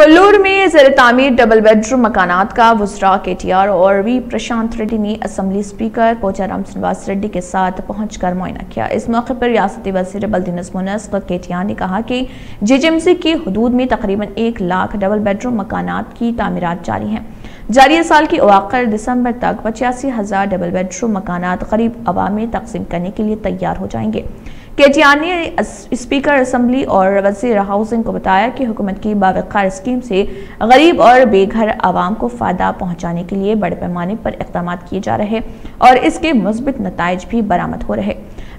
कोल्लूर में ज़ेर-ए-तामीर double bedroom मकानात का वज़रा केटीआर और वी प्रशांत रेड्डी ने असम्बली स्पीकर पोचाराम श्रीनिवास रेड्डी के साथ पहुंचकर मुआयना किया। इस मौके पर रियासती वज़ीर बल्दिनज़्म व नस्क केटीआर ने कहा कि जेजेएमसी की हदूद में तकरीबन 1 लाख डबल बेडरूम मकानात की तामीरात जारी हैं। जारी साल की अवाखर दिसंबर तक 85,000 डबल बेडरूम मकानात गरीब आवाम में तकसीम करने के लिए तैयार हो जाएंगे। केटीआर ने स्पीकर असम्बली और वज़ीर हाउसिंग को बताया कि हुकूमत की बावक़ार स्कीम से गरीब और बेघर आवाम को फ़ायदा पहुँचाने के लिए बड़े पैमाने पर इक़दाम किए जा रहे और इसके मुस्बित नताइज भी बरामद हो रहे।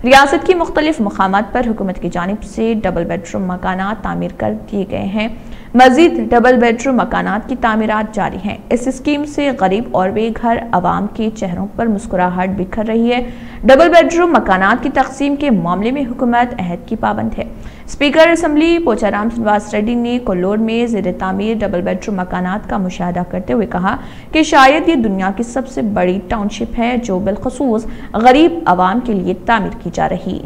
रियासत की मुख्तलिफ मकामात पर हुकूमत की जानिब से डबल बेडरूम मकानात तामीर कर दिए गए हैं। मज़ीद डबल बेडरूम मकानात की तामीरात जारी हैं। इस स्कीम से गरीब और बेघर आवाम के चेहरों पर मुस्कुराहट बिखर रही है। डबल बेडरूम मकानात की तकसीम के मामले में हुकूमत अहद की पाबंद है। स्पीकर असम्बली पोचाराम श्रीनिवास रेड्डी ने कोल्लूर में ज़ेर तामीर डबल बेडरूम मकानात का मुशाहदा करते हुए कहा कि शायद ये दुनिया की सबसे बड़ी टाउनशिप है जो बिलखसूस गरीब आवाम के लिए तामीर की जा रही है।